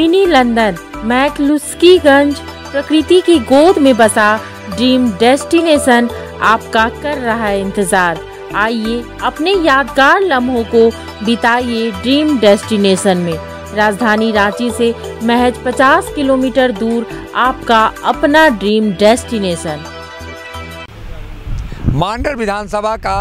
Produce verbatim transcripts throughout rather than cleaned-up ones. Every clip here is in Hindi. मिनी लंदन, मैक्लुस्कीगंज, प्रकृति की गोद में बसा ड्रीम डेस्टिनेशन आपका कर रहा है इंतजार। आइए अपने यादगार लम्हों को बिताइए ड्रीम डेस्टिनेशन में। राजधानी रांची से महज पचास किलोमीटर दूर आपका अपना ड्रीम डेस्टिनेशन। मांडर विधानसभा का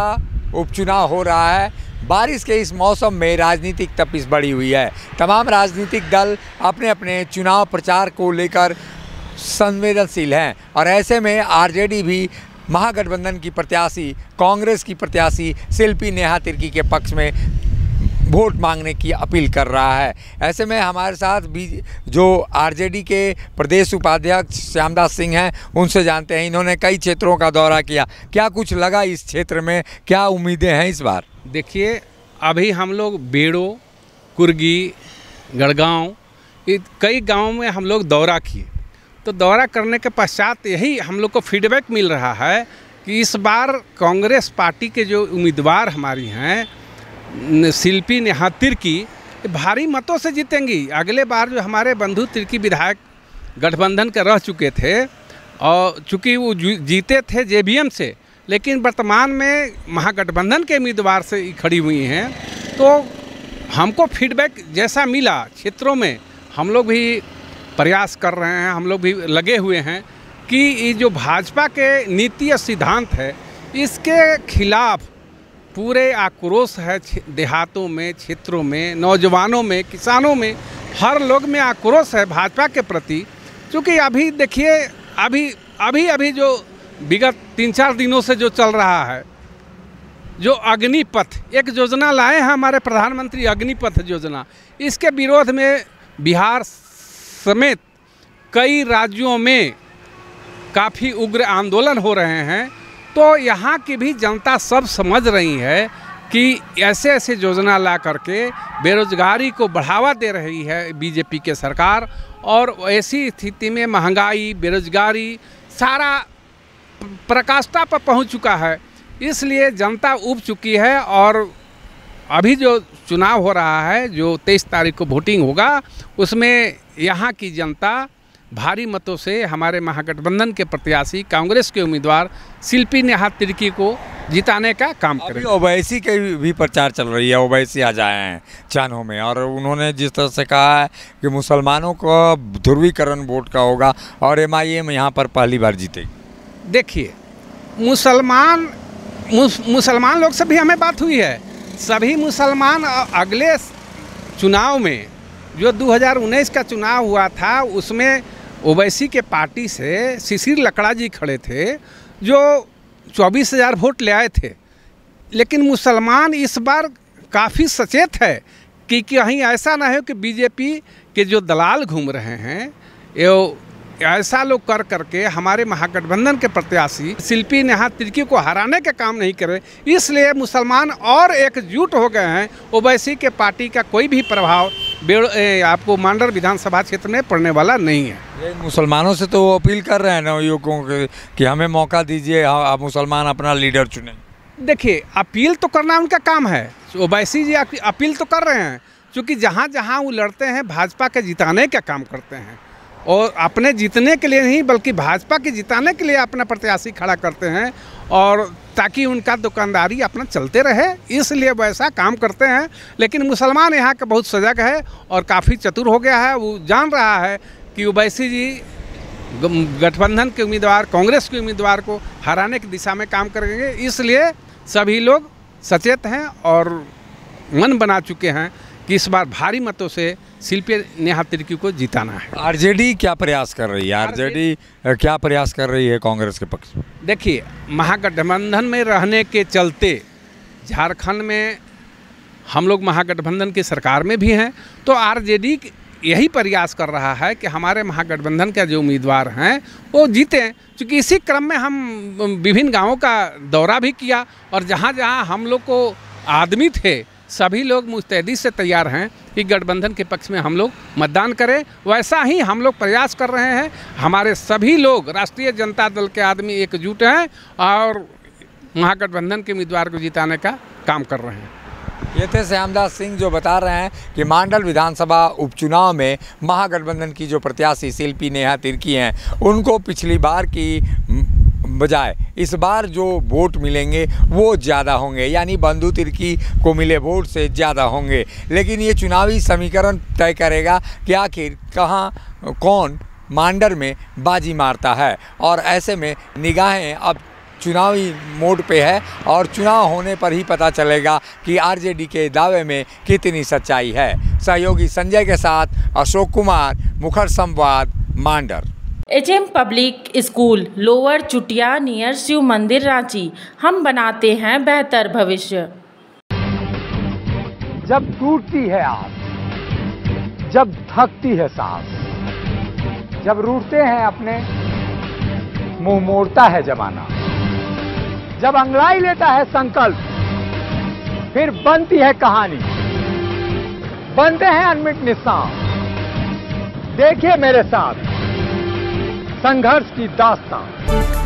उपचुनाव हो रहा है। बारिश के इस मौसम में राजनीतिक तपिश बढ़ी हुई है। तमाम राजनीतिक दल अपने अपने चुनाव प्रचार को लेकर संवेदनशील हैं और ऐसे में आरजेडी भी महागठबंधन की प्रत्याशी, कांग्रेस की प्रत्याशी शिल्पी नेहा तिर्की के पक्ष में वोट मांगने की अपील कर रहा है। ऐसे में हमारे साथ भी जो आरजेडी के प्रदेश उपाध्यक्ष श्यामदास सिंह हैं, उनसे जानते हैं। इन्होंने कई क्षेत्रों का दौरा किया, क्या कुछ लगा इस क्षेत्र में, क्या उम्मीदें हैं इस बार? देखिए, अभी हम लोग बेड़ो, कुर्गी, गढ़गांव, कई गाँव में हम लोग दौरा किए, तो दौरा करने के पश्चात यही हम लोग को फीडबैक मिल रहा है कि इस बार कांग्रेस पार्टी के जो उम्मीदवार हमारी हैं शिल्पी नेहा तिर्की भारी मतों से जीतेंगी। अगले बार जो हमारे बंधु तिर्की विधायक गठबंधन के रह चुके थे और चूँकि वो जीते थे जेबीएम से, लेकिन वर्तमान में महागठबंधन के उम्मीदवार से खड़ी हुई हैं, तो हमको फीडबैक जैसा मिला क्षेत्रों में हम लोग भी प्रयास कर रहे हैं, हम लोग भी लगे हुए हैं कि ये जो भाजपा के नीति और सिद्धांत है इसके खिलाफ पूरे आक्रोश है। देहातों में, क्षेत्रों में, नौजवानों में, किसानों में, हर लोग में आक्रोश है भाजपा के प्रति। क्योंकि अभी देखिए, अभी अभी अभी जो विगत तीन चार दिनों से जो चल रहा है, जो अग्निपथ एक योजना लाए हैं हमारे प्रधानमंत्री, अग्निपथ योजना, इसके विरोध में बिहार समेत कई राज्यों में काफ़ी उग्र आंदोलन हो रहे हैं। तो यहाँ की भी जनता सब समझ रही है कि ऐसे ऐसे योजना ला करके बेरोजगारी को बढ़ावा दे रही है बीजेपी के सरकार, और ऐसी स्थिति में महंगाई, बेरोजगारी सारा प्रकाष्ठा पर पहुँच चुका है। इसलिए जनता उब चुकी है और अभी जो चुनाव हो रहा है, जो तेईस तारीख को वोटिंग होगा, उसमें यहाँ की जनता भारी मतों से हमारे महागठबंधन के प्रत्याशी कांग्रेस के उम्मीदवार शिल्पी नेहा तिर्की को जिताने का काम करेगी। ओवैसी के भी प्रचार चल रही है, ओवैसी आ जाए हैं चानों में, और उन्होंने जिस तरह से कहा है कि मुसलमानों का ध्रुवीकरण वोट का होगा और एम आई एम यहाँ पर पहली बार जीतेगी। देखिए, मुसलमान मुस, मुसलमान लोग से भी हमें बात हुई है। सभी मुसलमान अगले चुनाव में जो दो हज़ार उन्नीस का चुनाव हुआ था उसमें ओवैसी के पार्टी से शिशिर लकड़ा जी खड़े थे जो चौबीस हज़ार वोट ले आए थे। लेकिन मुसलमान इस बार काफ़ी सचेत है कि कहीं ऐसा ना हो कि बीजेपी के जो दलाल घूम रहे हैं ये ऐसा लोग कर करके हमारे महागठबंधन के प्रत्याशी शिल्पी नेहा तिर्की को हराने का काम नहीं करे। इसलिए मुसलमान और एकजुट हो गए हैं। ओवैसी के पार्टी का कोई भी प्रभाव आपको मांडर विधानसभा क्षेत्र में पड़ने वाला नहीं है। मुसलमानों से तो अपील कर रहे हैं ना युवकों के कि हमें मौका दीजिए, आप मुसलमान अपना लीडर चुने। देखिए, अपील तो करना उनका काम है। ओवैसी जी अपील तो कर रहे हैं, चूँकि जहाँ जहाँ वो लड़ते हैं भाजपा के जिताने का काम करते हैं और अपने जीतने के लिए नहीं बल्कि भाजपा के जिताने के लिए अपना प्रत्याशी खड़ा करते हैं, और ताकि उनका दुकानदारी अपना चलते रहे, इसलिए वैसा काम करते हैं। लेकिन मुसलमान यहाँ का बहुत सजग है और काफ़ी चतुर हो गया है। वो जान रहा है कि ओवैसी जी गठबंधन के उम्मीदवार, कांग्रेस के उम्मीदवार को हराने की दिशा में काम करेंगे। इसलिए सभी लोग सचेत हैं और मन बना चुके हैं कि इस बार भारी मतों से शिल्पी नेहा तिर्की को जिताना है। आरजेडी क्या प्रयास कर रही है, आरजेडी क्या प्रयास कर रही है कांग्रेस के पक्ष में? देखिए, महागठबंधन में रहने के चलते झारखंड में हम लोग महागठबंधन की सरकार में भी हैं, तो आरजेडी यही प्रयास कर रहा है कि हमारे महागठबंधन के जो उम्मीदवार हैं वो जीतें। क्योंकि इसी क्रम में हम विभिन्न गाँवों का दौरा भी किया और जहाँ जहाँ हम लोग को आदमी थे सभी लोग मुस्तैदी से तैयार हैं कि गठबंधन के पक्ष में हम लोग मतदान करें। वैसा ही हम लोग प्रयास कर रहे हैं। हमारे सभी लोग राष्ट्रीय जनता दल के आदमी एकजुट हैं और महागठबंधन के उम्मीदवार को जिताने का काम कर रहे हैं। ये थे श्यामदास सिंह जो बता रहे हैं कि मांडर विधानसभा उपचुनाव में महागठबंधन की जो प्रत्याशी शिल्पी नेहा तिर्की हैं उनको पिछली बार की बजाय इस बार जो वोट मिलेंगे वो ज़्यादा होंगे, यानी बंधु तिर्की को मिले वोट से ज़्यादा होंगे। लेकिन ये चुनावी समीकरण तय करेगा कि आखिर कहाँ कौन मांडर में बाजी मारता है, और ऐसे में निगाहें अब चुनावी मोड पे है और चुनाव होने पर ही पता चलेगा कि आरजेडी के दावे में कितनी सच्चाई है। सहयोगी संजय के साथ अशोक कुमार, मुखर संवाद, Mandar. H M public school, lower Chutia, near Shiv मंदिर, रांची। हम बनाते हैं बेहतर भविष्य। जब टूटती है आस, जब थकती है सांस, जब रूठते हैं अपने, मुंह मोड़ता है जमाना, जब अंगड़ाई लेता है संकल्प, फिर बनती है कहानी, बनते हैं अनमिट निशान। देखिए मेरे साथ संघर्ष की दास्तान।